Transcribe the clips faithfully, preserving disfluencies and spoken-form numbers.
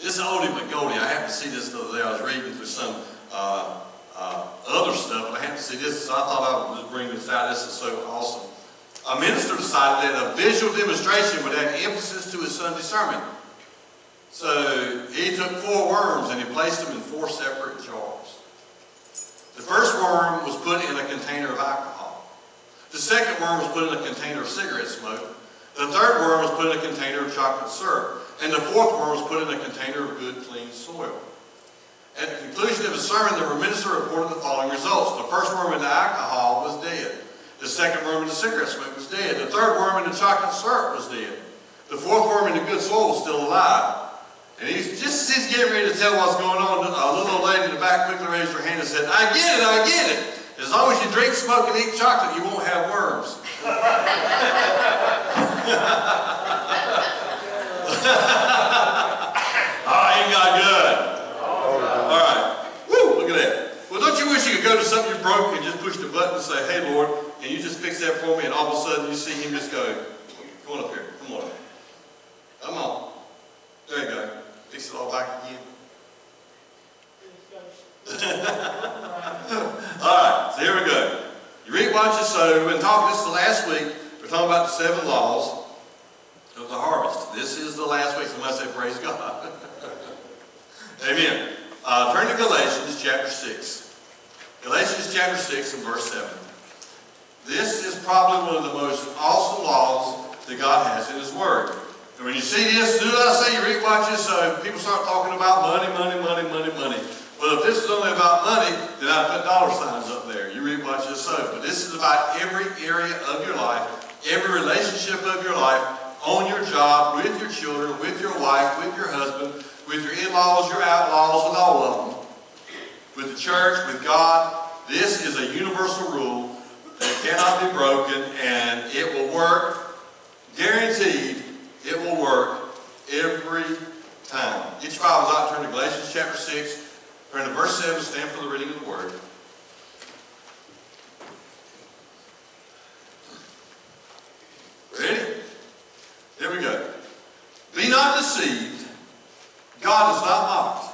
It's an oldie but goldie. I happened to see this the other day. I was reading through some uh, uh, other stuff, but I happened to see this, so I thought I would just bring this out. This is so awesome. A minister decided that a visual demonstration would add emphasis to his Sunday sermon. So he took four worms and he placed them in four separate jars. The first worm was put in a container of alcohol. The second worm was put in a container of cigarette smoke. The third worm was put in a container of chocolate syrup. And the fourth worm was put in a container of good, clean soil. At the conclusion of his sermon, the minister reported the following results. The first worm in the alcohol was dead. The second worm in the cigarette smoke was dead. The third worm in the chocolate syrup was dead. The fourth worm in the good soil was still alive. And he's just he's getting ready to tell what's going on. A little old lady in the back quickly raised her hand and said, "I get it, I get it. As long as you drink, smoke, and eat chocolate, you won't have worms." Oh, ain't got good. All right. All right. Woo, look at that. Well, don't you wish you could go to something you broke and just push the button and say, "Hey, Lord, can you just fix that for me?" And all of a sudden you see him just go, "Come on up here. Come on. Come on. There you go. Fix it all back again." Alright, so here we go. You read, watch, and sow. We've been talking this the last week. We're talking about the seven laws of the harvest. This is the last week, unless they praise God. Amen. Uh, turn to Galatians chapter six. Galatians chapter six and verse seven. This is probably one of the most awesome laws that God has in His Word. And when you see this, as soon as I say you read, watch, and sow, people start talking about money, money, money, money, money. Well, if this is only about money, then I put dollar signs up there. You read, watch, and sow. But this is about every area of your life, every relationship of your life, on your job, with your children, with your wife, with your husband, with your in-laws, your outlaws, with all of them, with the church, with God. This is a universal rule that cannot be broken, and it will work, guaranteed. It will work every time. Get your Bibles out, turn to Galatians chapter six. Turn to verse seven, stand for the reading of the Word. Ready? Here we go. "Be not deceived, God is not mocked.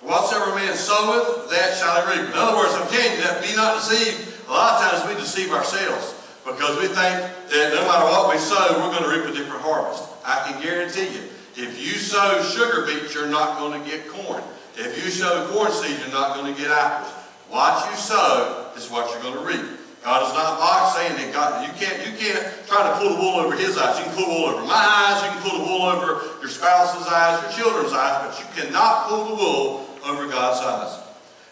Whatsoever man soweth, that shall he reap." In other words, I'm telling you that be not deceived. A lot of times we deceive ourselves because we think that no matter what we sow, we're going to reap a different harvest. I can guarantee you, if you sow sugar beets, you're not going to get corn. If you sow corn seed, you're not going to get apples. What you sow is what you're going to reap. God is not mocked, saying that God, you can't, you can't try to pull the wool over His eyes. You can pull the wool over my eyes. You can pull the wool over your spouse's eyes, your children's eyes, but you cannot pull the wool over God's eyes.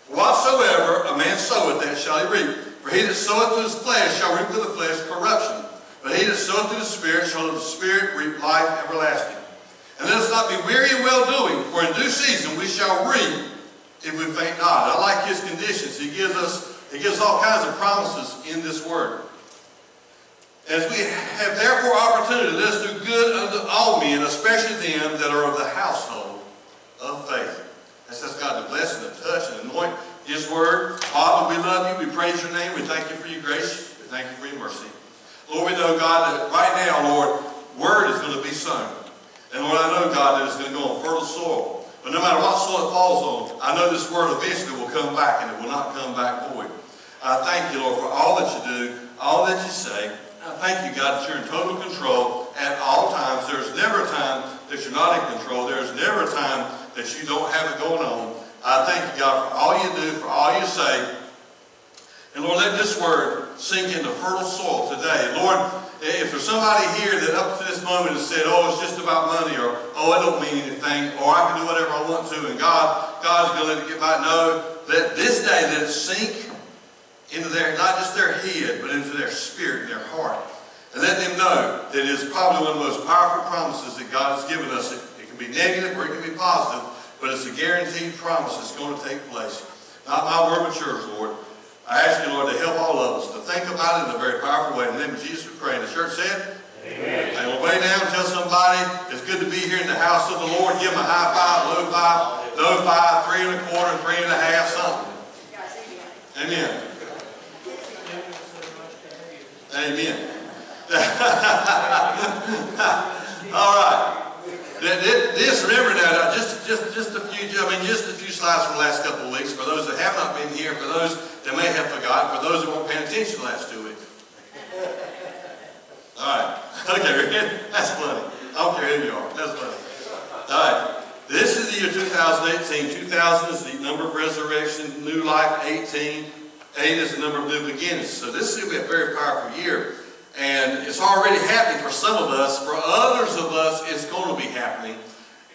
"For whatsoever a man soweth, that shall he reap. For he that soweth to his flesh shall reap to the flesh corruption. But he that soweth to the Spirit shall of the Spirit reap life everlasting. And let us not be weary in well-doing, for in due season we shall reap if we faint not." I like His conditions. He gives us, He gives all kinds of promises in this Word. "As we have therefore opportunity, let us do good unto all men, especially them that are of the household of faith." Let's ask God to bless and to touch and anoint His Word. Father, we love You. We praise Your name. We thank You for Your grace. We thank You for Your mercy. Lord, we know, God, that right now, Lord, Word is going to be sown. And Lord, I know, God, that it's going to go on fertile soil. But no matter what soil it falls on, I know this Word eventually will come back, and it will not come back void. I thank You, Lord, for all that You do, all that You say. I thank You, God, that You're in total control at all times. There's never a time that You're not in control. There's never a time that You don't have it going on. I thank You, God, for all You do, for all You say. And Lord, let this Word sink into fertile soil today. Lord, if there's somebody here that up to this moment has said, "Oh, it's just about money," or, "Oh, I don't mean anything," or "I can do whatever I want to," and God, God's going to let it get by. No, let this day, let it sink into their, not just their head, but into their spirit and their heart. And let them know that it is probably one of the most powerful promises that God has given us. It, it can be negative or it can be positive, but it's a guaranteed promise that's going to take place. Not my word, but Yours, Lord. I ask You, Lord, to help all of us to think about it in a very powerful way. In the name of Jesus, we pray. And the church said, "Amen." And we'll wait down and tell somebody it's good to be here in the house of the Lord. Give them a high five, low five, low five, three and a quarter, three and a half, something. Amen. Amen. All right. This, remember now, just just just a few, I mean, just a few slides from the last couple of weeks. For those that have not been here, for those that may have forgotten, for those that weren't paying attention the last two weeks. All right. Okay, that's funny. I don't care who you are. That's funny. All right. This is the year two thousand eighteen. two thousand is the number of resurrection, new life, eighteen. eight is the number of new beginnings. So this is going to be a very powerful year. And it's already happening for some of us. For others of us, it's going to be happening.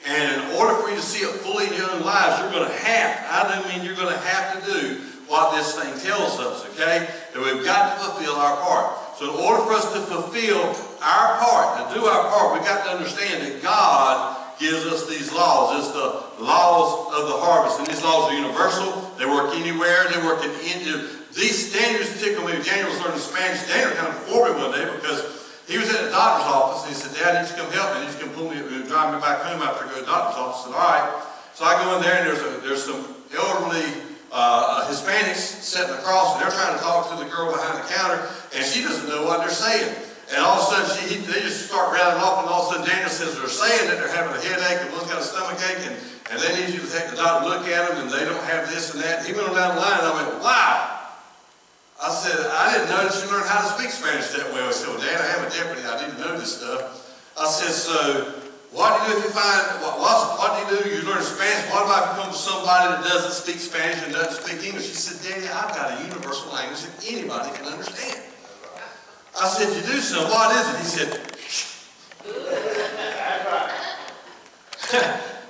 And in order for you to see it fully in your own lives, you're going to have, I do mean you're going to have to do what this thing tells us, okay? That we've got to fulfill our part. So in order for us to fulfill our part, to do our part, we've got to understand that God gives us these laws. It's the laws of the harvest. And these laws are universal. They work anywhere. They work in India. These standards, particularly when Daniel was learning Spanish, Daniel kind of informed me one day because he was in the doctor's office and he said, "Dad, you just come help me. You just come pull me, drive me back home after I go to the doctor's office." And all right, so I go in there and there's a, there's some elderly uh, Hispanics sitting across, and they're trying to talk to the girl behind the counter, and she doesn't know what they're saying. And all of a sudden, she, he, they just start rattling off, and all of a sudden Daniel says they're saying that they're having a headache, and one's got a stomach ache, and, and they need you to take the doctor to look at them, and they don't have this and that. He went on down the line, and I went, "Wow." I said, "I didn't know that you learned how to speak Spanish that well." He said, "Well, Dad, I have a deputy. I didn't know this stuff." I said, "So, what do you do if you find, what, what, what do you do? You learn Spanish. What if I come to somebody that doesn't speak Spanish and doesn't speak English?" He said, "Daddy, I've got a universal language that anybody can understand." I said, "You do so. What is it?" He said,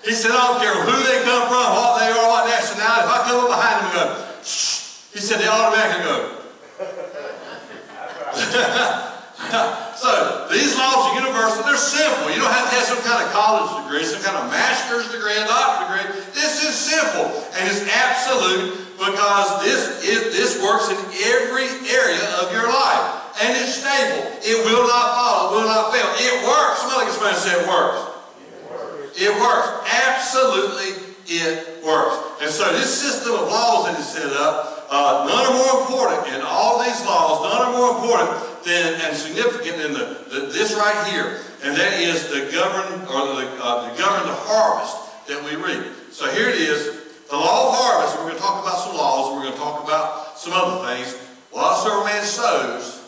he said, "I don't care who they come from, what they are, what nationality. If I come up behind them and go, shh," he said, "they automatically go." So, these laws are universal. They're simple. You don't have to have some kind of college degree, some kind of master's degree, a doctorate degree. This is simple, and it's absolute because this, it, this works in every area of your life. And it's stable. It will not fall. It will not fail. It works. Somebody can say it works. It works. It works. Absolutely, it works. And so this system of laws that is set up, uh, none are more important in all these laws, none are more important than and significant than the, the, this right here, and that is to govern or the, uh, to govern the harvest that we reap. So here it is, the law of harvest. We're going to talk about some laws. We're going to talk about some other things. Whatsoever man sows,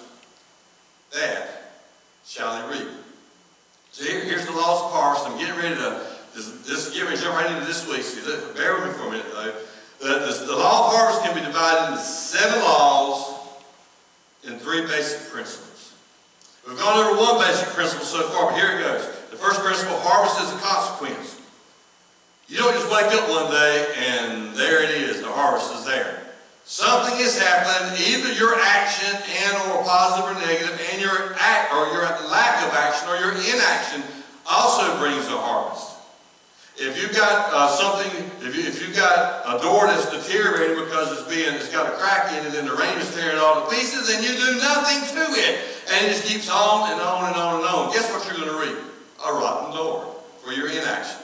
that shall he reap. So here, here's the laws of harvest. I'm getting ready to. This give me jump right into this week. So bear with me for a minute, though. The, the, the law of harvest can be divided into seven laws and three basic principles. We've gone over one basic principle so far, but here it goes. The first principle: harvest is a consequence. You don't just wake up one day and there it is. The harvest is there. Something is happening. Either your action and or positive or negative, and your act or your lack of action or your inaction also brings a harvest. If you've got uh, something, if, you, if you've got a door that's deteriorating because it's being, it's got a crack in it and the rain is tearing it all to pieces and you do nothing to it, and it just keeps on and on and on and on, guess what you're going to reap? A rotten door for your inaction.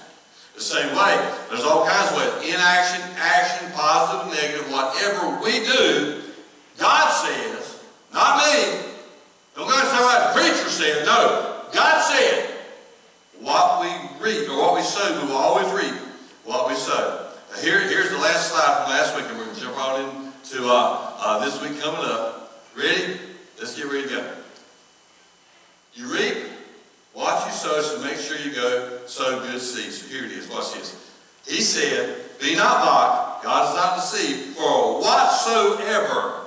The same way, there's all kinds of ways. Inaction, action, positive, negative, whatever we do, God says, not me. Don't go and say what the preacher said. No, God said, what we reap, or what we sow, we will always reap what we sow. Now here, here's the last slide from last week, and we're going to jump on into uh, uh, this week coming up. Ready? Let's get ready to go. You reap what you sow, so make sure you go sow good seeds. So here it is. Watch this. He said, "Be not mocked, God is not deceived, for whatsoever."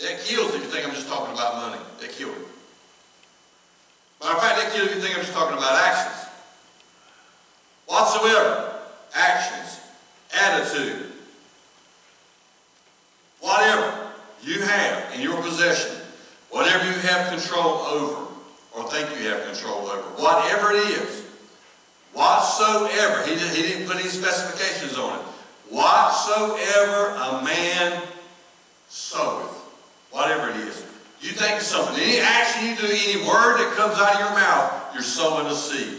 That kills if you think I'm just talking about money. That killed him. Matter of fact, that kid, you think I'm just talking about actions. Whatsoever. Actions. Attitude. Whatever you have in your possession, whatever you have control over, or think you have control over, whatever it is, whatsoever, he, did, he didn't put any specifications on it, whatsoever a man soweth, whatever it is. You think of something, any action you do, any word that comes out of your mouth, you're sowing a seed.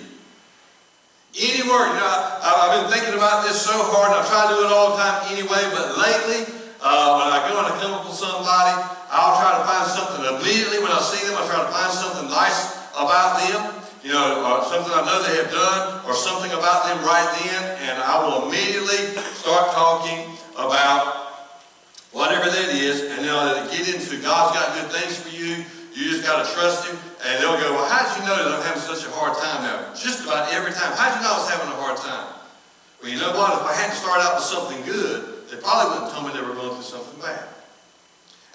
Any word, you know, I, I've been thinking about this so hard, and I try to do it all the time anyway, but lately, uh, when I go and I come up with somebody, I'll try to find something immediately. When I see them, I try to find something nice about them. You you know, uh, something I know they have done or something about them right then, and I will immediately start talking about whatever that is, and then I'll get into God's got good things for you. You just got to trust Him. And they'll go, well, how did you know that I'm having such a hard time now? Just about every time. How did you know I was having a hard time? Well, you know what? If I hadn't started out with something good, they probably wouldn't tell me they were going through something bad.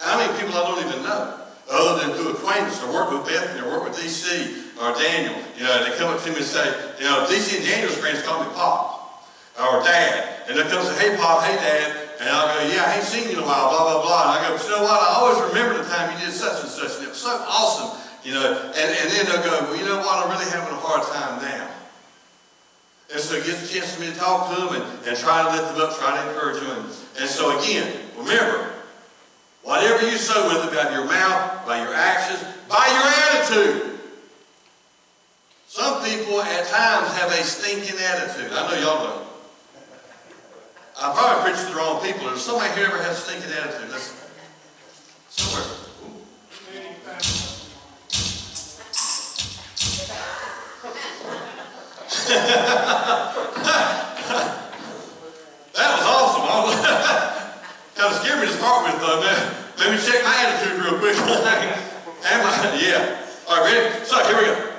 And I mean people I don't even know, other than through acquaintance, or work with Bethany, or work with D C or Daniel. You know, they come up to me and say, you know, D C and Daniel's friends call me Pop or Dad. And they'll come and say, hey, Pop, hey, Dad. And I'll go, yeah, I ain't seen you in a while, blah, blah, blah. And I go, but you know what? I always remember the time you did such and such, and it was so awesome. You know, and, and then they'll go, well, you know what? I'm really having a hard time now. And so it gets a chance for me to talk to them and, and try to lift them up, try to encourage them. And so again, remember, whatever you sow with it, by your mouth, by your actions, by your attitude. Some people at times have a stinking attitude. I know y'all don't. I probably preached to the wrong people. If somebody here ever has a stinking attitude, that's somewhere. That was awesome. Kind of scared me to start with, though. Let me check my attitude real quick. Am I? Yeah. All right, ready? So here we go.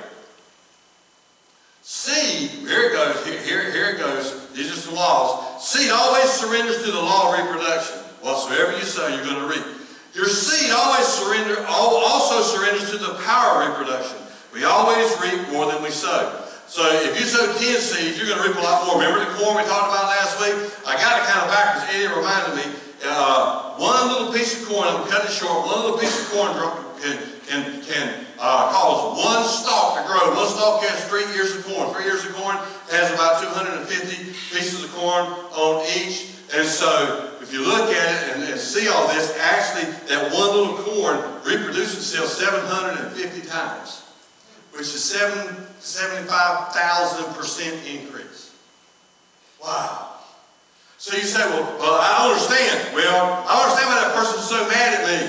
Seed, here it goes, here, here, here it goes, these are some laws. Seed always surrenders to the law of reproduction. Whatsoever you sow, you're going to reap. Your seed always surrender, also surrenders to the power of reproduction. We always reap more than we sow. So if you sow ten seeds, you're going to reap a lot more. Remember the corn we talked about last week? I got it kind of backwards. Eddie reminded me, uh, one little piece of corn, I'm cutting it short, one little piece of corn can, can, can Uh, cause one stalk to grow. One stalk has three ears of corn. Three ears of corn has about two hundred fifty pieces of corn on each. And so if you look at it and, and see all this, actually that one little corn reproduces itself seven hundred fifty times, which is seventy-five thousand percent increase. Wow. So you say, well, well, I don't understand. Well, I understand why that person's so mad at me.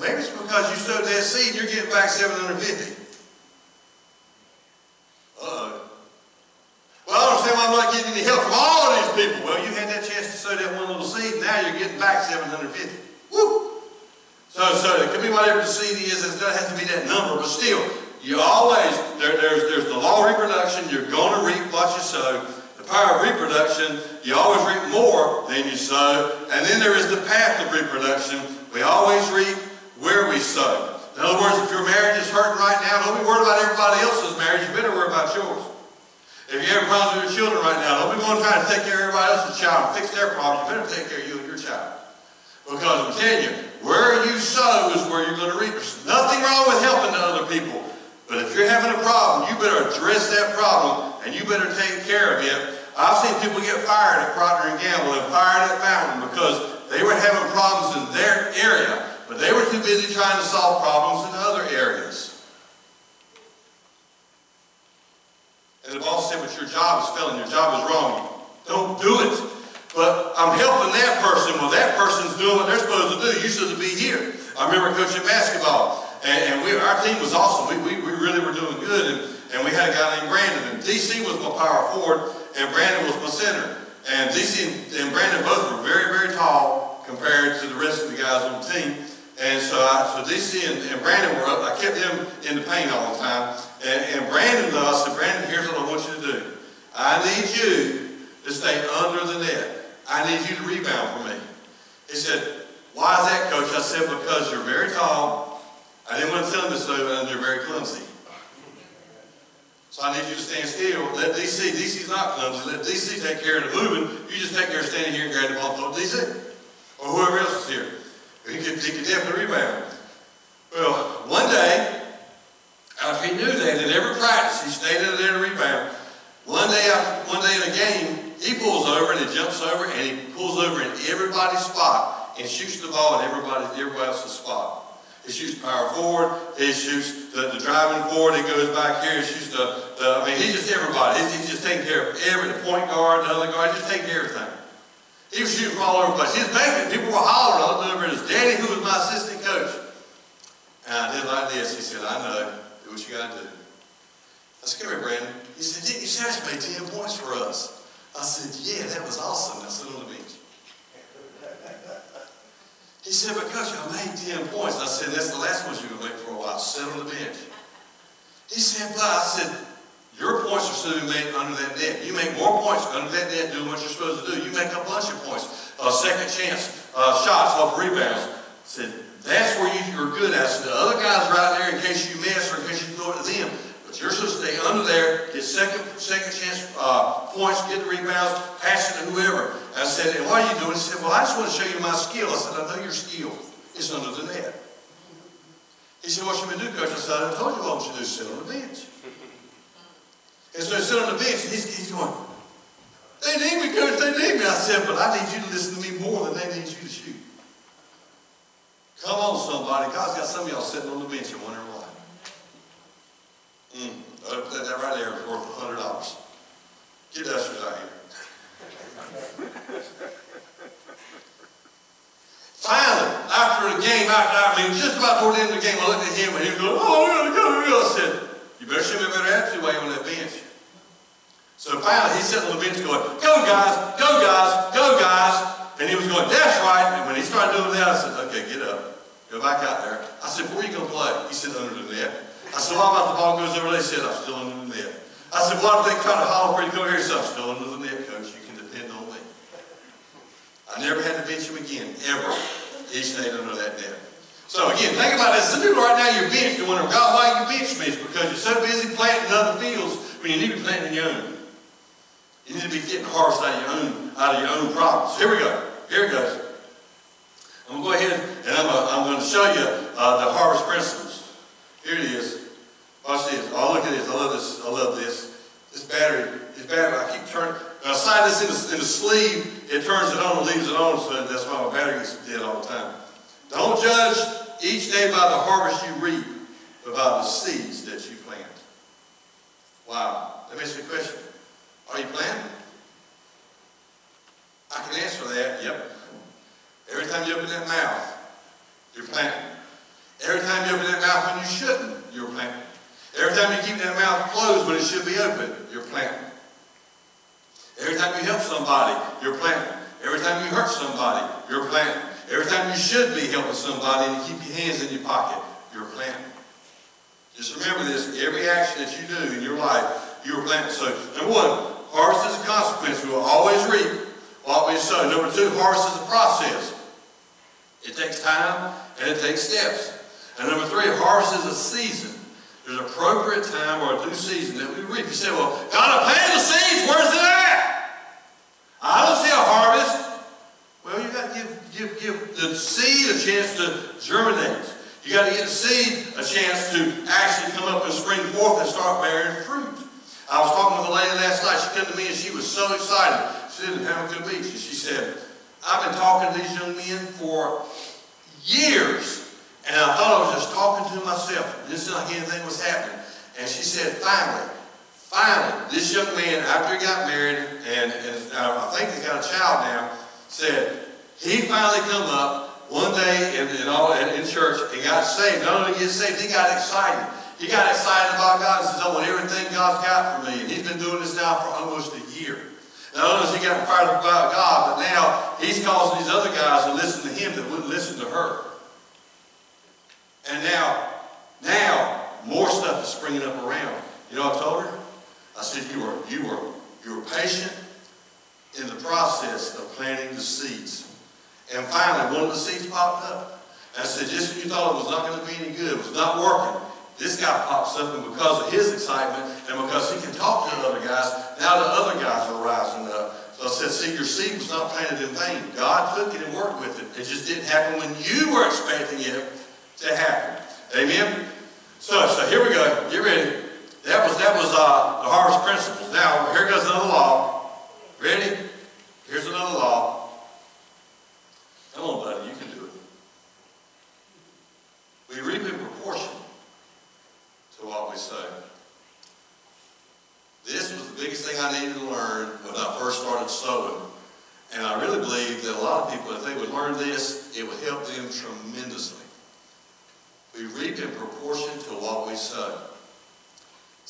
Maybe it's because you sowed that seed, you're getting back seven hundred fifty. Uh-oh. Well, I don't understand why I'm not getting any help from all of these people. Well, you had that chance to sow that one little seed, now you're getting back seven hundred fifty. Woo! So, so it could be whatever the seed is, it doesn't have to be that number, but still, you always, there, there's, there's the law of reproduction, you're going to reap what you sow. The power of reproduction, you always reap more than you sow. And then there is the path of reproduction. We always reap where we sow. In other words, if your marriage is hurting right now, don't be worried about everybody else's marriage. You better worry about yours. If you have problems with your children right now, don't be going to try to take care of everybody else's child and fix their problems. You better take care of you and your child. Because I'm telling you, where you sow is where you're going to reap. There's nothing wrong with helping to other people. But if you're having a problem, you better address that problem and you better take care of it. I've seen people get fired at Procter and Gamble and fired at Fountain because they were having problems in their area. But they were too busy trying to solve problems in other areas. And the boss said, but your job is failing, your job is wrong. Don't do it. But I'm helping that person. Well, that person's doing what they're supposed to do. You should be here. I remember coaching basketball, and, and we, our team was awesome. We, we, we really were doing good, and, and we had a guy named Brandon. And D C was my power forward, and Brandon was my center. And D C and, and Brandon both were very, very tall compared to the rest of the guys on the team. And so, I, so D C and, and Brandon were up. I kept them in the paint all the time. And, and Brandon, though, I said, Brandon, here's what I want you to do. I need you to stay under the net. I need you to rebound for me. He said, why is that, Coach? I said, because you're very tall. I didn't want to tell him this, though, and you're very clumsy. So I need you to stand still. Let D C, D C's not clumsy. Let D C take care of the moving. You just take care of standing here and grab the ball and throw to D C. Or whoever else is here. He could, he could definitely rebound. Well, one day, after he knew that in every practice, he stayed in there to rebound. One day, after, one day in a game, he pulls over and he jumps over and he pulls over in everybody's spot and shoots the ball in everybody, everybody else's spot. He shoots power forward. He shoots the, the driving forward. He goes back here. He shoots the, the I mean, he's just everybody. He's, he's just taking care of every the point guard, the other guard. He's just taking care of everything. He was shooting from all over the place. He was banking. People were hollering. I looked over at his daddy, who was my assistant coach. And I did like this. He said, I know. Do what you got to do. I said, "Come here, Brandon." He said, "Didn't you just make ten points for us?" I said, "Yeah, that was awesome." I said, "On the beach." He said, "But coach, I made ten points." I said, "That's the last ones you can make for a while. Sit on the bench." He said, "But," I said, "your points are still made under that net. You make more points under that net doing what you're supposed to do. You make a bunch of points, uh, second chance uh, shots off rebounds." I said, "That's where you, you're good at." I said, "The other guys right there in case you miss or in case you throw it to them. But you're supposed to stay under there, get second second chance uh, points, get the rebounds, pass it to whoever." I said, "And what are you doing?" He said, "Well, I just want to show you my skill." I said, "I know your skill. It's under the net." He said, "What you been doing, coach?" I said, "I told you what you do. Sit on the bench." And so he sit on the bench, and he's, he's going, "They need me, coach. They need me." I said, "But I need you to listen to me more than they need you to shoot. Come on, somebody. God's got some of y'all sitting on the bench and wondering why." Mm, that, that right there is worth a hundred dollars. Get ushers out here. Finally, after the game, after I mean, just about toward the end of the game, I looked at him and he was going, "Oh, we gotta go, we gotta go." I said, "You better show me a better attitude while you're on that bench." So finally, he's sitting on the bench going, "Go guys, go guys, go guys." And he was going, "That's right." And when he started doing that, I said, "Okay, get up, go back out there." I said, "Where are you gonna play?" He said, "Under the net." I said, "What about the ball goes over there?" He said, "I'm still under the net." I said, "What if they try to holler for you to go here?" He said, "I'm still under the net, coach. You can depend on me." I never had to bench him again, ever. He stayed under that net. So again, think about this. Some people right now, you're benched and wondering, "God, why you bench me?" It's because you're so busy planting other fields when you need to be planting your own. You need to be getting harvest out of your own, out of your own problems. Here we go. Here it goes. I'm going to go ahead and I'm, a, I'm going to show you uh, the harvest principles. Here it is. Watch this. Oh, look at this. I love this. I love this. This battery. This battery. I keep turning. When I slide this in the, in the sleeve, it turns it on and leaves it on. So that's why my battery gets dead all the time. Don't judge each day by the harvest you reap, but by the seeds that you plant. Wow. Let me ask you a question. Are you planting? I can answer that. Yep. Every time you open that mouth, you're planting. Every time you open that mouth when you shouldn't, you're planting. Every time you keep that mouth closed when it should be open, you're planting. Every time you help somebody, you're planting. Every time you hurt somebody, you're planting. Every time you should be helping somebody and you keep your hands in your pocket, you're planting. Just remember this, every action that you do in your life, you're planting. So, number one, harvest is a consequence. We will always reap what we sow. Number two, harvest is a process. It takes time and it takes steps. And number three, harvest is a season. There's an appropriate time or a due season that we reap. You say, "Well, God, I planted the seeds. Where's it at? I don't see a harvest." Well, you got to give, give, give the seed a chance to germinate. You got to get the seed a chance to actually come up and spring forth and start bearing fruit. I was talking with a lady last night. She came to me and she was so excited. She lived in Hamilton Beach. And she said, "I've been talking to these young men for years. And I thought I was just talking to myself. It didn't like anything was happening." And she said, finally, finally, this young man, after he got married, and, and I think he's got a child now, said, he finally come up one day in, in, all, in, in church and got saved. Not only did he get saved, he got excited. He got excited about God and says, "I want everything God's got for me." And he's been doing this now for almost a year. Not only has he gotten fired up about God, but now he's causing these other guys to listen to him that wouldn't listen to her. And now, now, more stuff is springing up around. You know what I told her? I said, you were, you were, you were patient in the process of planting the seeds. And finally, one of the seeds popped up. I said, just when you thought it was not going to be any good, it was not working, this guy pops up, and because of his excitement, and because he can talk to the other guys, now the other guys are rising up. So I said, see, your seed was not planted in vain. God took it and worked with it. It just didn't happen when you were expecting it to happen. Amen? So, so here we go. Get ready. That was, that was uh, the harvest principles. Now, here goes another law. Ready? Here's another law. Come on, buddy. You can do it. We reap in proportion to what we sow. This was the biggest thing I needed to learn when I first started sowing. And I really believe that a lot of people, if they would learn this, it would help them tremendously. We reap in proportion to what we sow.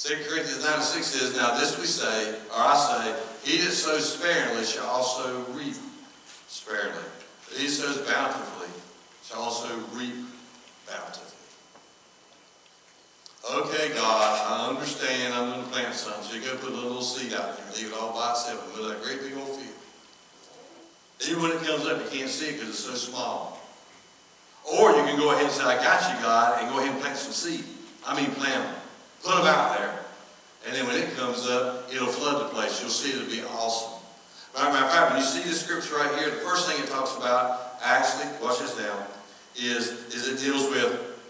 Second Corinthians nine and six says, now this we say, or I say, he that sows sparingly shall also reap sparingly. He that sows bountifully shall also reap bountifully. Okay, God, I understand I'm going to plant something. So you go put a little seed out there and leave it all by itself and put a great big old field. Even when it comes up, you can't see it because it's so small. Or you can go ahead and say, I got you, God, and go ahead and plant some seed. I mean, plant them. Put them out there. And then when it comes up, it'll flood the place. You'll see it'll be awesome. Matter of fact, when you see this scripture right here, the first thing it talks about, actually, watch this now, is, is it deals with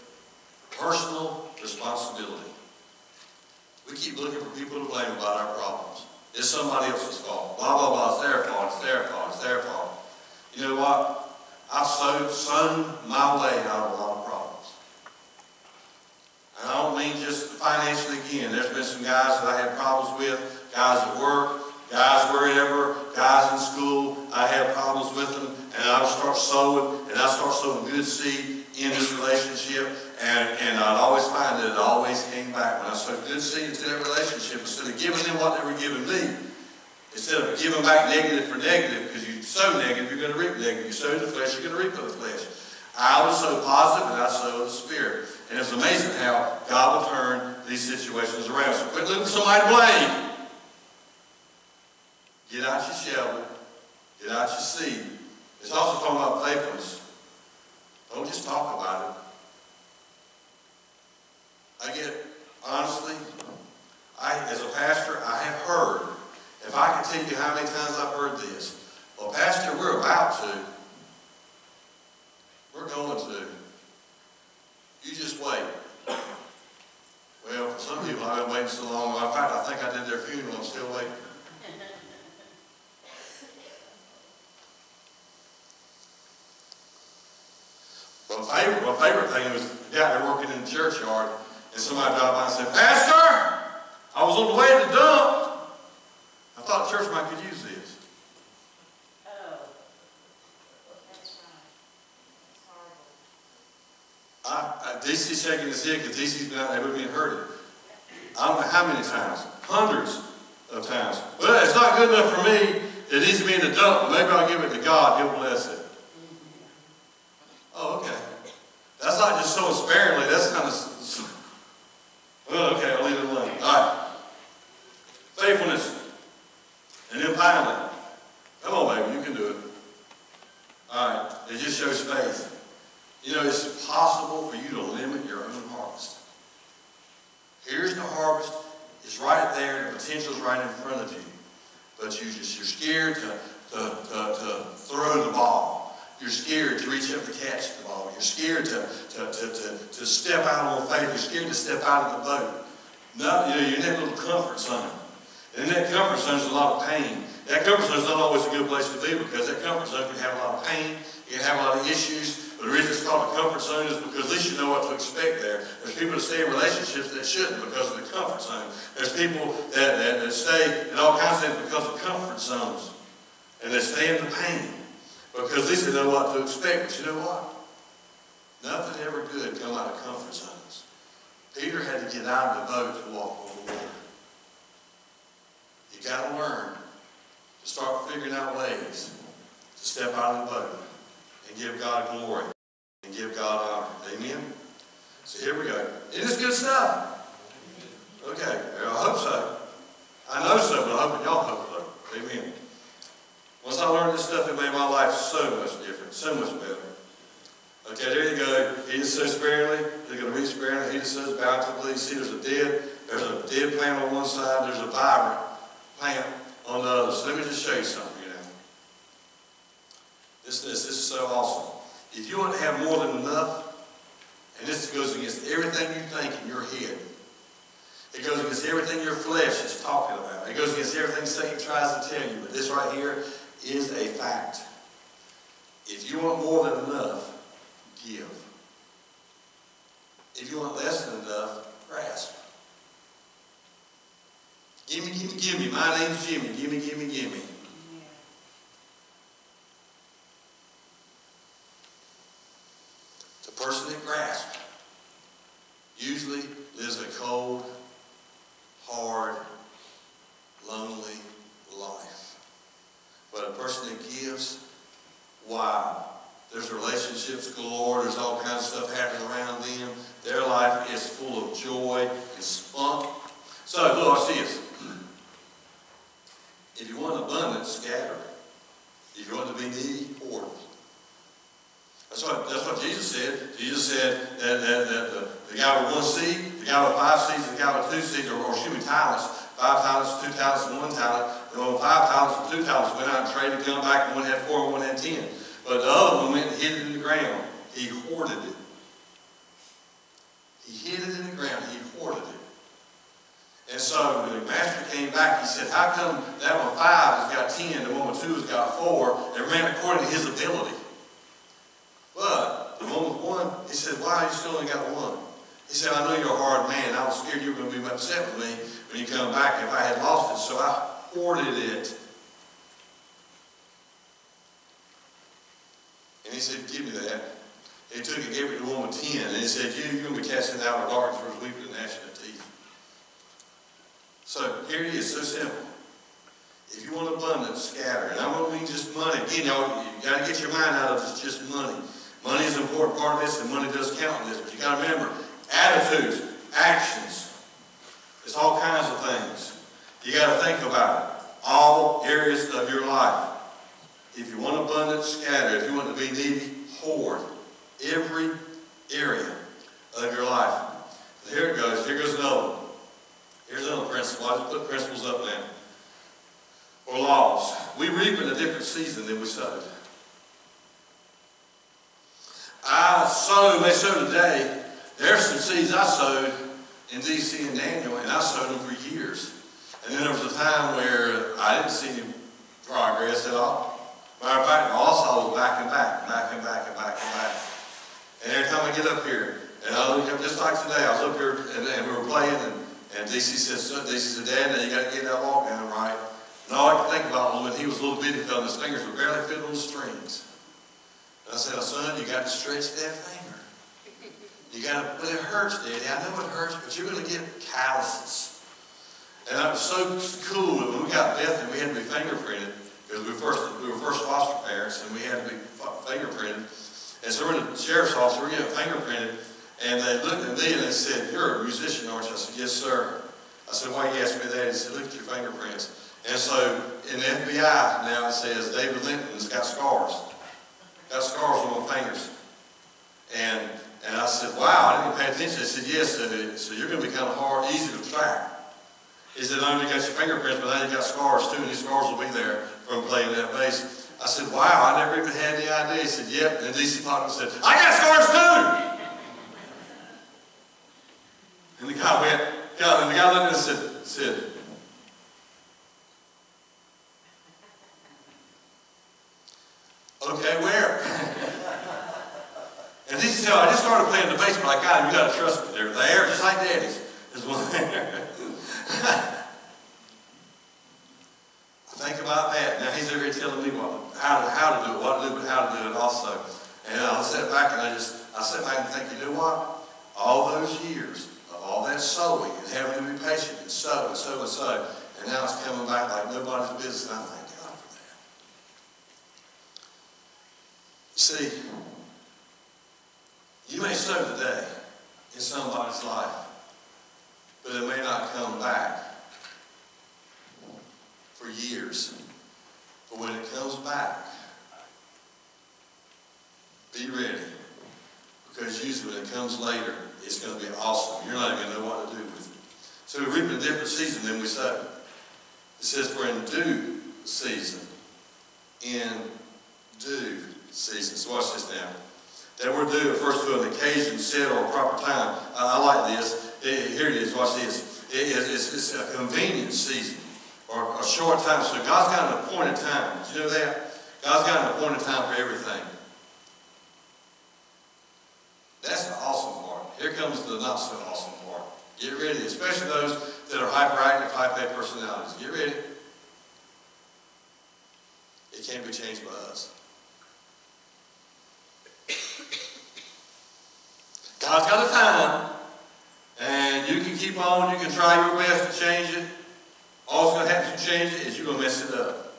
personal responsibility. We keep looking for people to blame about our problems. It's somebody else's fault. Blah, blah, blah. It's their fault. It's their fault. It's their fault. You know what? I've sowed, sown my way out of a lot of problems. And I don't mean just financially again. There's been some guys that I had problems with, guys at work, guys wherever, guys in school. I had problems with them, and I would start sowing, and I start sowing good seed in this relationship, and, and I'd always find that it always came back. When I sowed good seed into that relationship, instead of giving them what they were giving me, instead of giving back negative for negative, because you sow negative, you're going to reap negative. You sow the flesh, you're going to reap the flesh. I was so positive, and I sowed the spirit. And it's amazing how God will turn these situations around. So quit looking for somebody to blame. Get out your shovel. Get out your seed. It's also talking about faithfulness. Don't just talk about it. I get, honestly, I, as a pastor, I have heard. If I can tell you how many times I've heard this. Well, Pastor, we're about to. We're going to. You just wait. Well, for some people, I've been waiting so long. In fact, I think I did their funeral. I'm still waiting. My favorite, my favorite thing was yeah, they're working in the churchyard, and somebody dropped by and said, Pastor, I was on the way to the dump. I thought the church might could use this. Oh, that's right. That's horrible. I, I, D C's shaking his head because D C's been out there with me and heard it. I don't know how many times, hundreds of times. Well, it's not good enough for me. It needs to be in the dump. Maybe I'll give it to God. He'll bless it. Oh, okay. That's not just so sparingly. That's kind of... Well, okay, I'll leave it alone. All right. Faithfulness. And then finally, come on, baby, you can do it. All right, it just shows faith. You know, it's possible for you to limit your own harvest. Here's the harvest. It's right there. The potential's right in front of you. But you just, you're scared to, to, to, to throw the ball. You're scared to reach up to catch the ball. You're scared to, to, to, to, to step out on faith. You're scared to step out of the boat. No, you know, you're in that little comfort zone. And in that comfort zone, there's a lot of pain. That comfort zone is not always a good place to be because that comfort zone can have a lot of pain, it can have a lot of issues. But the reason it's called a comfort zone is because at least you know what to expect there. There's people that stay in relationships that shouldn't because of the comfort zone. There's people that, that, that stay in all kinds of things because of comfort zones. And they stay in the pain because at least they know what to expect. But you know what? Nothing ever good comes out of comfort zones. Peter had to get out of the boat to walk on the water. You've got to learn to start figuring out ways to step out of the boat and give God glory and give God honor. Amen? So here we go. It is good stuff. Okay. I hope so. I know so, but I hope y'all hope so. Amen. Once I learned this stuff, it made my life so much different, so much better. Okay, there you go. He that sows sparingly, they're going to reap sparingly. He that sows bountifully. See, there's a dead, there's a dead plant on one side, there's a vibrant plant on the other. So let me just show you something, you know. This, this, this is so awesome. If you want to have more than enough, and this goes against everything you think in your head. It goes against everything your flesh is talking about. It goes against everything Satan tries to tell you. But this right here is a fact. If you want more than enough, give. If you want less than enough, grasp. Gimme, gimme, gimme. My name's Jimmy. Gimme, gimme, gimme. The person that grasps usually lives a cold, life is full of joy and spunk. So, look, watch this. If you want abundance, scatter. If you want to be needy, hoard. That's what, that's what Jesus said. Jesus said that, that, that the, the guy with one seed, the guy with five seeds, the guy with two seeds, or, or should be talents, five talents, two talents, and one talent. Well, five talents and two talents went out and traded and come back, and one had four and one had ten. But the other one went and hid it in the ground. He hoarded it. He hid it in the ground. He hoarded it. And so when the master came back, he said, how come that one five has got ten, the one with two has got four? They ran according to his ability. But the one with one, he said, why you still only got one? He said, I know you're a hard man. I was scared you were going to be upset with me when you come back if I had lost it. So I hoarded it. And he said, give me that. He took it, gave it to one with ten, and he said, you, you're going to be cast into outer darkness where it's weeping and gnashing of teeth. So here it is, so simple. If you want abundance, scatter. And I don't mean just money. Again, y'all, you got to get your mind out of it's just money. Money is an important part of this, and money does count in this. But you got to remember, attitudes, actions, it's all kinds of things. You got to think about it. All areas of your life. If you want abundance, scatter. If you want to be needy, hoard. Every area of your life. Here it goes. Here goes another one. Here's another principle. I just put principles up now. Or laws. We reap in a different season than we sowed. I sowed, they sowed today. There's some seeds I sowed in D C and Daniel, and I sowed them for years. And then there was a time where I didn't see any progress at all. Matter of fact, all I saw was back and back, back and back and back and back. And every time I get up here, and I look up just like today, I was up here and, and we were playing, and, and D C says, D C said, Dad, now you got to get that walk down right. And all I could think about was when he was a little bitty fella, his fingers were barely fitting on the strings. And I said, oh, son, you got to stretch that finger. You got to, but it hurts, Daddy. I know it hurts, but you're going to get calluses. And that was so cool that when we got Bethany, we had to be fingerprinted because we, first, we were first foster parents, and we had to be fingerprinted. And so we're in the sheriff's office, we're getting fingerprinted, and they looked at me and they said, you're a musician, aren't you? I said, yes, sir. I said, why you asked me that? He said, look at your fingerprints. And so in the F B I now it says David Linton's got scars. Got scars on my fingers. And, and I said, wow, I didn't pay attention. They said, yes, so, so you're going to be kind of hard, easy to track. He said, not only got your fingerprints, but now you got scars too, and these scars will be there from playing that bass. I said, wow, I never even had any idea. He said, yep. And D C Potter said, I got scars too! And the guy went, and the guy looked at me and said, said, okay, where? And D C said, I just started playing the bass, but I got him. You got to trust me. They're there, just like daddy's. There's one there. Think about that. Now he's over here telling me what, how, to, how to do it, what to do, but how to do it also. And I sat back and I just, I sat back and think, you know what? All those years of all that sowing and having to be patient and sow and sow and sow, and now it's coming back like nobody's business. And I thank God for that. You see, you may sow today in somebody's life, but it may not come back for years. But when it comes back, be ready. Because usually when it comes later, it's going to be awesome. You're not even going to know what to do with it. So we reap in a different season than we sow. It says we're in due season. In due season. So watch this now. That we're due, first to an occasion, set, or a proper time. I, I like this. It, here it is. Watch this. It, it, it's, it's a convenient season. Or a short time. So God's got an appointed time. Did you know that? God's got an appointed time for everything. That's the awesome part. Here comes the not so awesome part. Get ready, especially those that are hyperactive, high-paid personalities. Get ready. It can't be changed by us. God's got a time, and you can keep on. You can try your best to change it. All that's going to happen to change it is you're going to mess it up.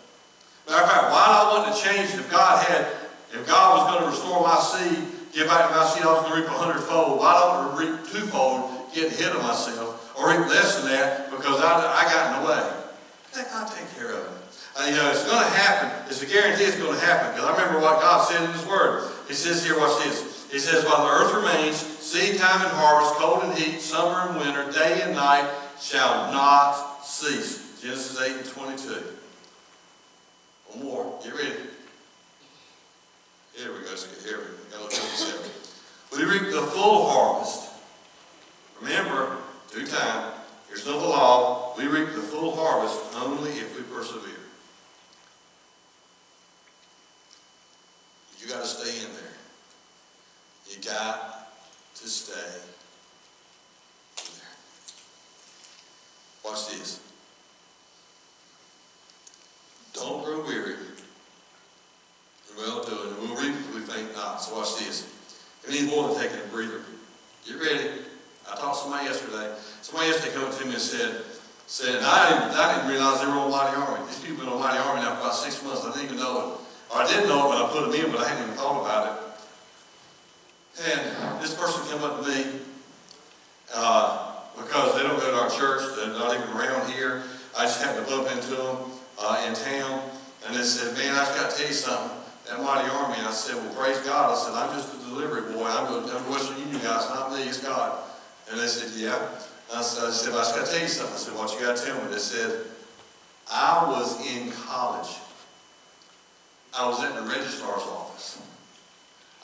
Matter of fact, why I wouldn't have changed if God had, if God was going to restore my seed Give back thy seed often reap a hundredfold. Why don't I reap twofold, get ahead of myself, or reap less than that because I, I got in the way? Let God take care of it. Uh, you know, it's going to happen. It's a guarantee it's going to happen. Because I remember what God said in His Word. He says here, watch this. He says, while the earth remains, seed time and harvest, cold and heat, summer and winter, day and night shall not cease. Genesis eight and twenty-two. One more. Get ready. Here we go. Here we go. We reap the full harvest. Remember, through time, there's no law. We reap the full harvest only if we persevere. You got to stay in there. You got to stay in there. Watch this. Don't grow weary in well doing. We'll reap if we think not. So watch this. It means more than taking a breather. You ready? I talked to somebody yesterday. Somebody yesterday came up to me and said, said and I, didn't, I didn't realize they were on Mighty Army. These people have been on Mighty Army now for about six months. I didn't even know it. Or I didn't know it when I put them in, but I hadn't even thought about it. And this person came up to me uh, because they don't go to our church. They're not even around here. I just happened to bump into them uh, in town. And they said, man, I've got to tell you something. That Mighty Army. And I said, well, praise God. I said, I'm just a delivery boy. I'm a, I'm a Western Union guy. It's not me. It's God. And they said, yeah. And I said, I said, well, I just got to tell you something. I said, what you got to tell me? They said, I was in college. I was at the registrar's office.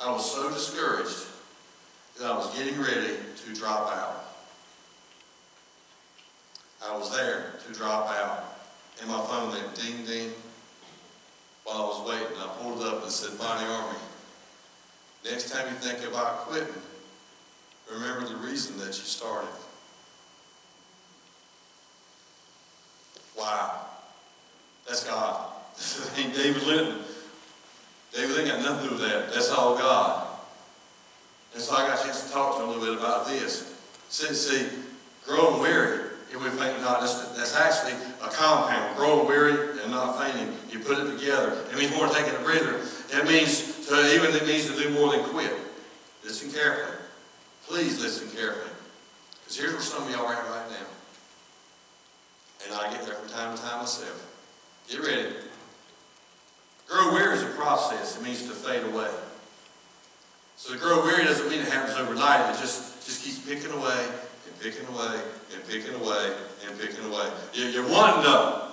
I was so discouraged that I was getting ready to drop out. I was there to drop out. And my phone went ding, ding. While I was waiting, I pulled it up and said, Mighty Army, next time you think about quitting, remember the reason that you started. Wow. That's God. This ain't David Linton. David Linton got nothing to do with that. That's all God. And so I got a chance to talk to him a little bit about this. See, see growing weary, if we faint not, that's, that's actually a compound. Growing weary and not fainting. You put it together. It means more than taking a breather. It means to, even it means to do more than quit. Listen carefully. Please listen carefully. Because here's where some of y'all are at right now. And I get there from time to time myself. Get ready. Grow weary is a process. It means to fade away. So to grow weary doesn't mean it happens overnight. It just, just keeps picking away and picking away and picking away and picking away. You, you want to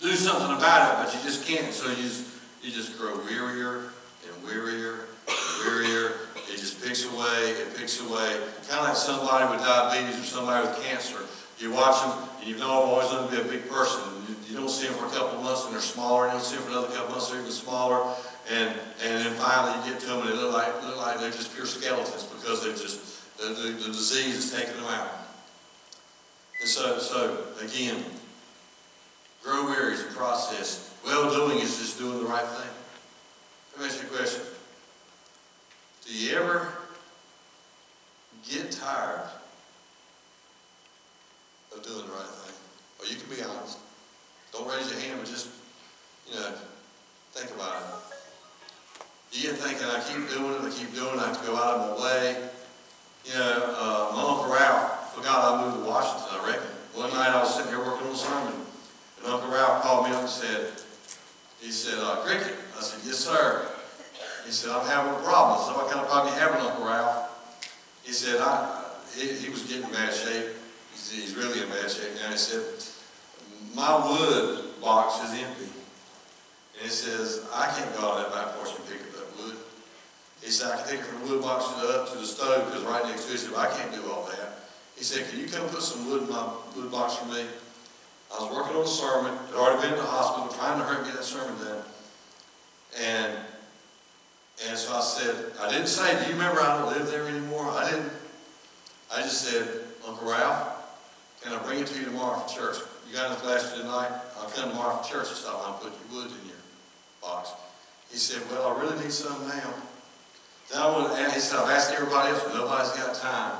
do something about it, but you just can't. So you just, you just grow wearier and wearier and wearier. It just picks away, it picks away. Kind of like somebody with diabetes or somebody with cancer. You watch them, and you know I'm always going to be a big person. You, you don't see them for a couple of months, and they're smaller. You don't see them for another couple of months, they're even smaller. And and then finally you get to them, and they look like look like they're just pure skeletons because they're just the, the, the disease is taking them out. And so so again, grow weary is a process. Well doing is just doing the right thing. Let me ask you a question. Do you ever get tired of doing the right thing? Or you can be honest. Don't raise your hand, but just, you know, think about it. You get thinking, I keep doing it, I keep doing it, I have to go out of my way. You know, uh, my Uncle Ralph forgot I moved to Washington, I reckon. One night I was sitting here working on a sermon, and Uncle Ralph called me up and said, he said, uh, Cricket? I said, yes, sir. He said, I'm having a problem. I said, what kind of problem are you having, Uncle Ralph? He said, I, he, he was getting in bad shape. He said, he's really in bad shape now. He said, my wood box is empty. And he says, I can't go out on that back porch and pick up that wood. He said, I can take it from the wood box to the, up to the stove because right next to it, but I can't do all that. He said, can you come put some wood in my wood box for me? I was working on a sermon. I'd already been in the hospital trying to hurry and get that sermon done. And And so I said, I didn't say, do you remember I don't live there anymore? I didn't. I just said, Uncle Ralph, can I bring it to you tomorrow for church? You got enough glass tonight? I'll come tomorrow for church and stop and I'll put your wood in your box. He said, well, I really need some now. Then I went and he said, I've asked everybody else, but nobody's got time.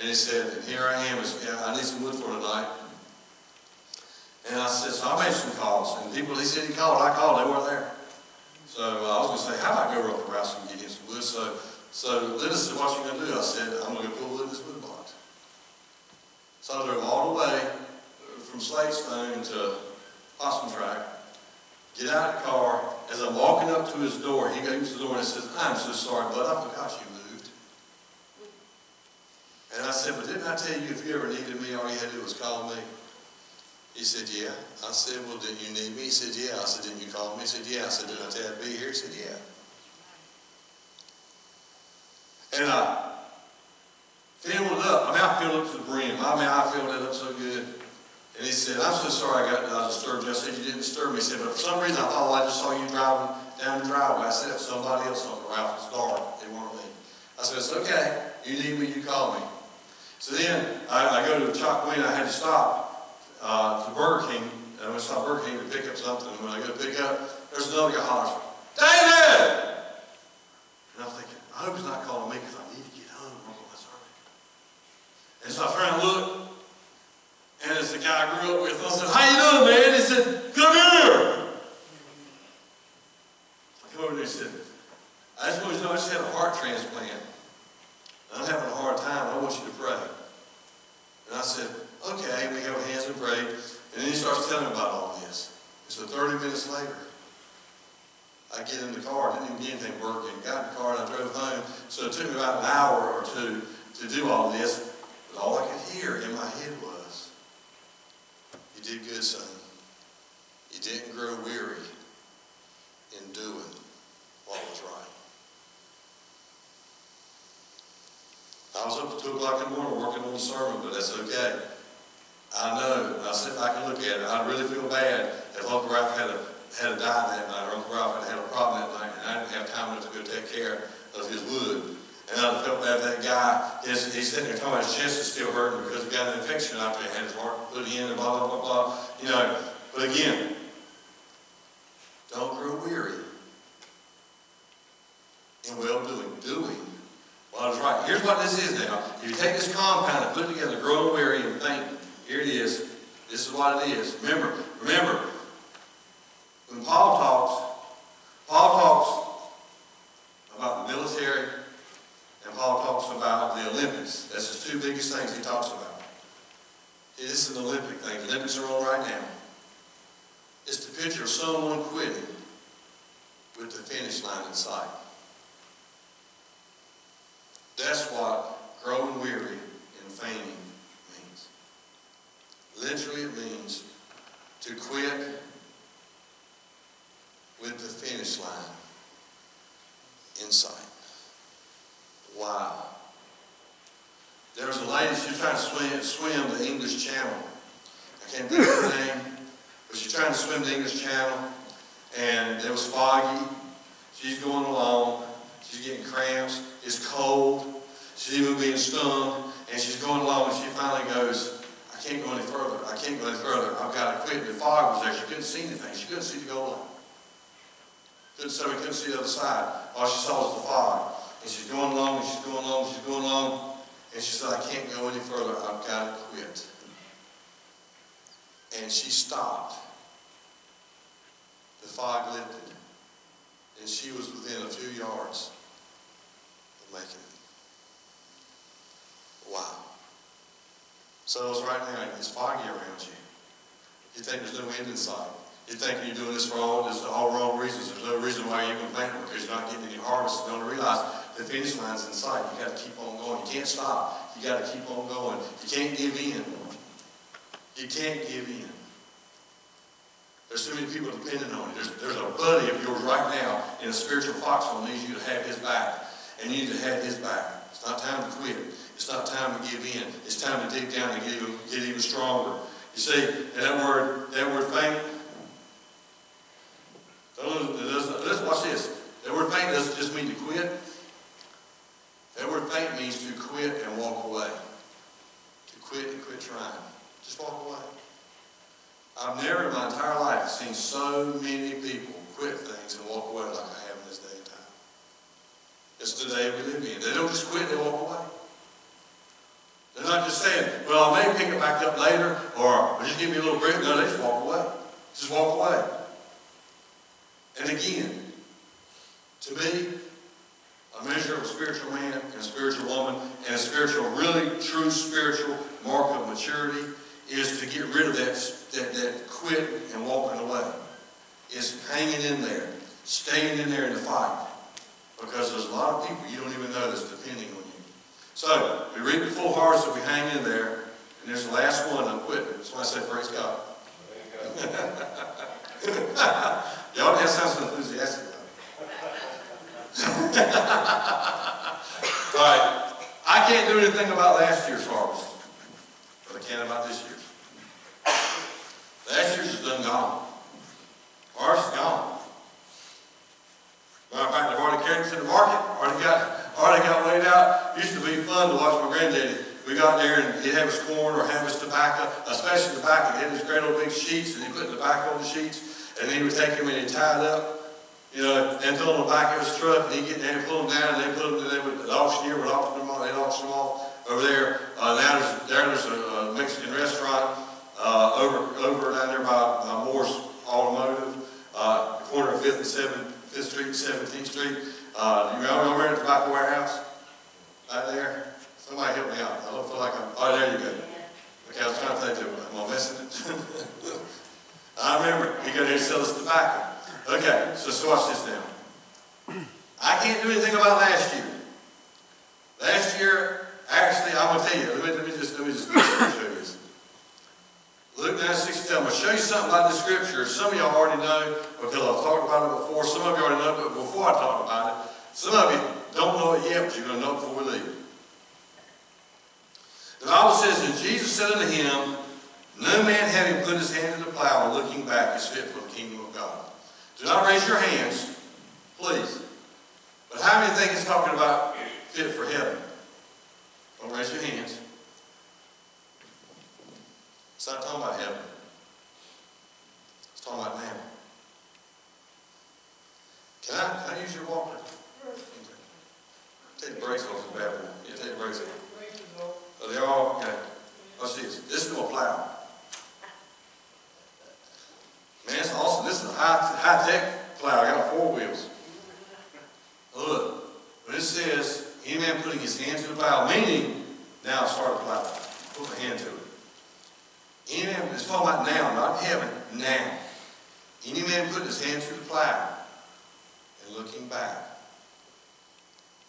And he said, and here I am. I said, yeah, I need some wood for tonight. And I said, so I made some calls. And people, he said he called, I called, they weren't there. So uh, I was going to say, how about I go over to Ralph's and get him some wood? So So Linus said, what are you going to do? I said, I'm going to pull Linus Woodbot. So I drove all the way from Slatestone to Possum Track, get out of the car. As I'm walking up to his door, he goes to the door and says, I'm so sorry, bud, I forgot you moved. And I said, but didn't I tell you if you ever needed me, all you had to do was call me? He said, yeah. I said, well, didn't you need me? He said, yeah. I said, didn't you call me? He said, yeah. I said, didn't I tell you I'd be here? He said, yeah. And I filled it up. I mean, I filled it up to the brim. I mean, I filled it up so good. And he said, I'm so sorry I got I disturbed you. I said, you didn't disturb me. He said, but for some reason, I thought I just saw you driving down the driveway. I said, it was somebody else on the route. It was dark. It weren't me. I said, it's okay. You need me, you call me. So then I, I go to Chalkwin. I had to stop. Uh, to Burger King, and when I saw Burger King to pick up something, and when I go to pick up, there's another guy hollering, David! And I'm thinking, I hope he's not calling me because I need to get home. I'm going this early. And so I turn and look, and it's the guy I grew up with. I said, how you doing, man? He said, come here! I come over there and said, I just want you to know I just had a heart transplant. I'm having a hard time. I want you to pray. And I said, okay, we have hands and pray. And then he starts telling about all this. And so thirty minutes later, I get in the car. I didn't even get anything working. Got in the car and I drove home. So it took me about an hour or two to do all this. But all I could hear in my head was, you did good, son. You didn't grow weary in doing what was right. I was up at two o'clock in the morning working on a sermon, but that's okay. I know. I sit back and look at it. I'd really feel bad if Uncle Ralph had a, had a died that night, or Uncle Ralph had had a problem that night, and I didn't have time enough to go take care of his wood. And I felt bad that guy, he's, he's sitting there talking about his chest is still hurting because he got an infection out there, had his heart put in, and blah, blah, blah, blah. You know, but again, don't grow weary in well-doing. Doing. Well, I was right. Here's what this is now. If you take this compound and put it together, grow weary and faint. Here it is. This is what it is. Remember, remember, when Paul talks, Paul talks about the military and Paul talks about the Olympics. That's his two biggest things he talks about. It is an Olympic thing. The Olympics are on right now. It's the picture of someone quitting with the finish line in sight. That's what growing weary and fainting means. Literally, it means to quit with the finish line in sight. Wow. There was a lady, she was trying to swim, swim the English Channel. I can't think of her name, but she was trying to swim the English Channel, and it was foggy. She's going along. She's getting cramps. It's cold. She's even being stung. And she's going along and she finally goes, I can't go any further. I can't go any further. I've got to quit. The fog was there. She couldn't see anything. She couldn't see the goal line. Couldn't, so we couldn't see the other side. All she saw was the fog. And she's going along and she's going along and she's going along. And she said, I can't go any further. I've got to quit. And she stopped. The fog lifted. And she was within a few yards of making it. Wow. So it's right now, it's foggy around you. You think there's no end in sight. You think you're doing this for all, this, all wrong reasons. There's no reason why you're going to plant it because you're not getting any harvest. You don't realize the finish line's in sight. You got to keep on going. You can't stop. You got to keep on going. You can't give in. You can't give in. There's too many people depending on you. There's, there's a buddy of yours right now in a spiritual foxhole needs you to have his back. And you need to have his back. It's not time to quit. It's not time to give in. It's time to dig down and get even, get even stronger. You see, that word, that word faint, let's watch this. That word faint doesn't just mean to quit. That word faint means to quit and walk away. To quit and quit trying. Just walk away. I've never in my entire life seen so many people quit things and walk away like I have in this day and time. It's the day we live in. They don't just quit, they walk away. They're not just saying, well, I may pick it back up later, or just give me a little break. No, they just walk away. Just walk away. And again, to me, a measure of a spiritual man and a spiritual woman, and a spiritual, really true spiritual mark of maturity is to get rid of that, that, that quit and walking away. It's hanging in there, staying in there in the fight. Because there's a lot of people you don't even know that's depending on you. So, we reap the full harvest if we hang in there. And there's the last one, I'm quitting. That's why I say, praise God. Y'all, that sounds so enthusiastic about it. All right. I can't do anything about last year's harvest. But I can about this year's. Last year's is done gone. Harvest is gone. Matter of fact, I've already carried to the market. Already got, already got laid out. It used to be fun to watch my granddaddy. We got there and he'd have his corn or have his tobacco, especially tobacco. He had his great old big sheets and he put tobacco on the sheets. And then he would take them and he'd tie it up, you know, and throw them in the back of his truck. And he'd get there and pull them down and they'd put them, they would, the auctioneer would auction them off. They'd auction them off over there. Uh, now there's, there, there's a, a Mexican restaurant uh, over, over down there by, by Moore's Automotive, uh, corner of fifth and seventh, fifth Street and seventeenth Street. Uh, you all remember the tobacco warehouse right there? Somebody help me out. I don't feel like I'm... Oh, there you go. Okay, I was trying to think of it. Am I missing it? I remember. He got here to sell us tobacco. Okay, so let's watch this now. I can't do anything about last year. Last year, actually, I'm going to tell you. Let me, let me just... Let me just show you this. Luke nine sixty-two. I'm going to show you something about the scripture. Some of y'all already know because I've talked about it before. Some of you already know it before I talk about it. Some of you don't know it yet, but you're going to know it before we leave. The Bible says, and Jesus said unto him, no man having put his hand to the plow and looking back is fit for the kingdom of God. Do not raise your hands, please. But how many think it's talking about fit for heaven? Don't raise your hands. It's not talking about heaven. It's talking about now. Can I, can I use your walker? Take the brakes off the bad one. Yeah, take the brakes off. So they're all, okay. Watch this. This is no plow. Man, it's awesome. This is a high, high-tech plow. I got four wheels. Look. But it says, any man putting his hand to the plow, meaning, now start a plow. Put my hand to it. Any man, it's talking about now, not heaven, now. Any man putting his hand to the plow and looking back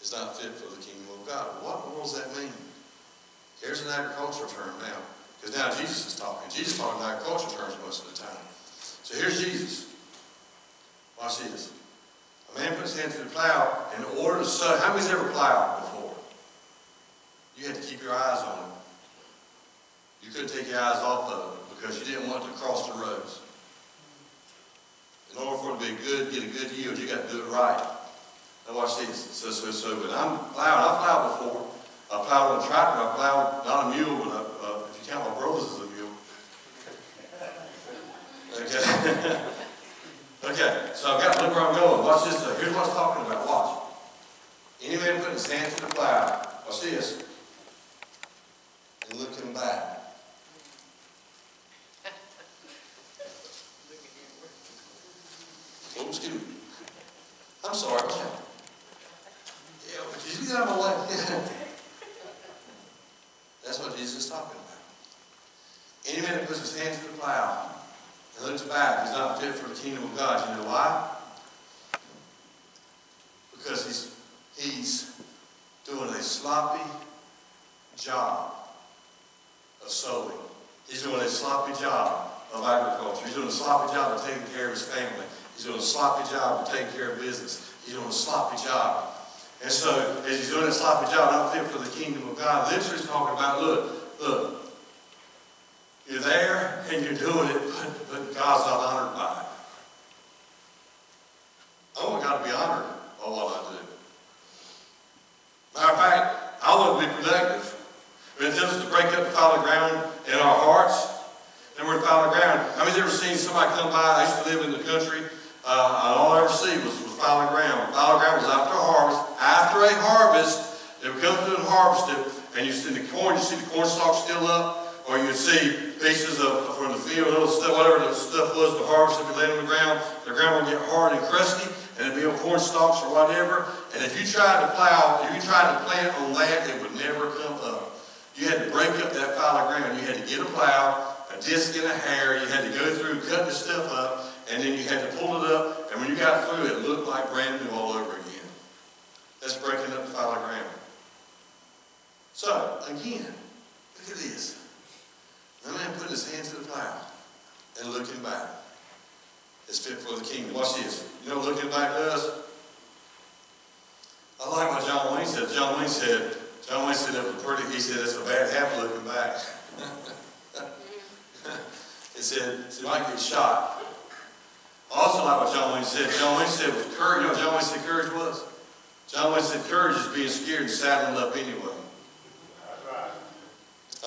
is not fit for the kingdom of God. What in the world does that mean? Here's an agricultural term now. Because now Jesus is talking. Jesus is talking in agricultural terms most of the time. So here's Jesus. Watch this. A man puts his hand to the plow in order to sow. How many's ever plowed before? You had to keep your eyes on it. You couldn't take your eyes off of it because you didn't want it to cross the roads. In order for it to be good, get a good yield, you got to do it right. Now watch this. So, so, so, when I'm plowing, I've plowed before. I plowed on a tractor, I plowed, not a mule, but I, uh, if you count my brothers as a mule. Okay. Okay, so I've got to look where I'm going. Watch this, though. Here's what I was talking about. Watch. Any man putting his hand to the plow, watch this, and looking back. Oh, excuse me. I'm sorry. Yeah, but did you get out of my way? That's what Jesus is talking about. Any man that puts his hand to the plow and looks back is not fit for the kingdom of God. You know why? Because he's, he's doing a sloppy job of sowing. He's doing a sloppy job of agriculture. He's doing a sloppy job of taking care of his family. He's doing a sloppy job of taking care of business. He's doing a sloppy job. And so, as he's doing a sloppy job, not fit for the kingdom of God, literally talking about, look, look, you're there and you're doing it, but, but God's not honored by it. I want God to be honored by what I do. Matter of fact, I want to be productive. When it tells us to break up the fallow ground in our hearts, then we're in fallow ground. How many's ever seen somebody come by? I used to live in the country. Uh, all I ever see was, was fallow ground. Fallow ground was after harvest. After a harvest, they would come through and harvest it, and you see the corn, you see the corn stalk still up, or you see pieces of from the field, little stuff, whatever the stuff was, the harvest would be laying on the ground. The ground would get hard and crusty, and it'd be on corn stalks or whatever. And if you tried to plow, if you tried to plant on that, it would never come up. You had to break up that file of ground. You had to get a plow, a disc and a hair. You had to go through, cut the stuff up, and then you had to pull it up. And when you got through, it looked like brand new all over again. That's breaking up the file of ground. So, again, look at this. The man putting his hands to the plow and looking back. It's fit for the kingdom. Watch this. You know what looking back does? I like what John Wayne said. John Wayne said, John Wayne said, it was pretty, he said, it's a bad habit looking back. He said, so you might get shot. Also like what John Wayne said. John Wayne said, with courage, you know what John Wayne said courage was? John Wayne said, courage is being scared and saddling up anyway.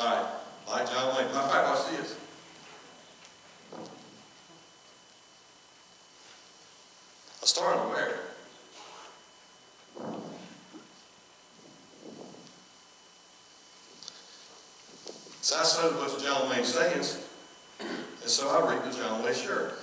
All right, like John Wayne. Matter of fact, watch this. I started where? So I sewed what John Wayne says, and so I reaped the John Wayne shirt.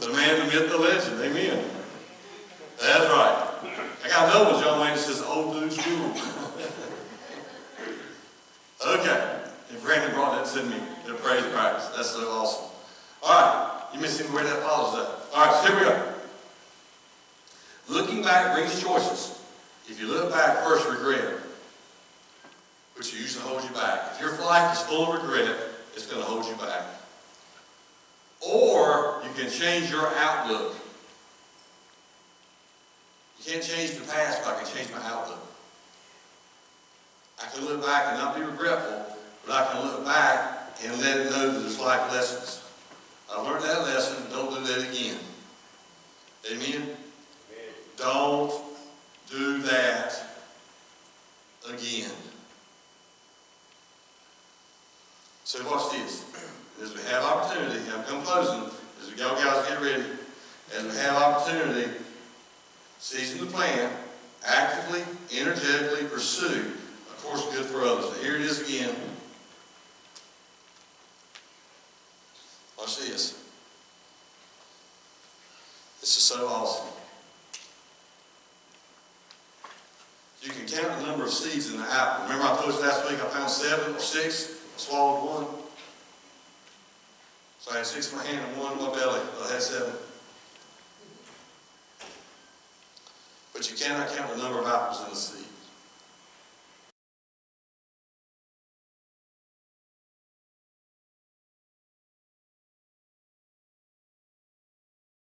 The man, the myth, the legend. Amen. That's right. I got another one, John Wayne, that says old dude's rule. Okay. And Brandon brought that to me. The praise practice. That's so awesome. All right. You missing where that follows that. All right. So here we go. Looking back brings choices. If you look back, first regret, which will usually hold you back. If your life is full of regret, it's going to hold you back. Or you can change your outlook. You can't change the past, but I can change my outlook. I can look back and not be regretful, but I can look back and let it know that there's life lessons. I learned that lesson, don't do that again. Amen? Amen. Don't do that again. So watch this. As we have opportunity, I'm closing, as we go, guys, get ready. As we have opportunity, season the plan, actively, energetically pursue a course good for others. Here it is again. Watch this. This is so awesome. You can count the number of seeds in the apple. Remember I posted last week, I found seven or six, I swallowed one. So I had six in my hand and one in my belly. I had seven. But you cannot count the number of apples in the seed.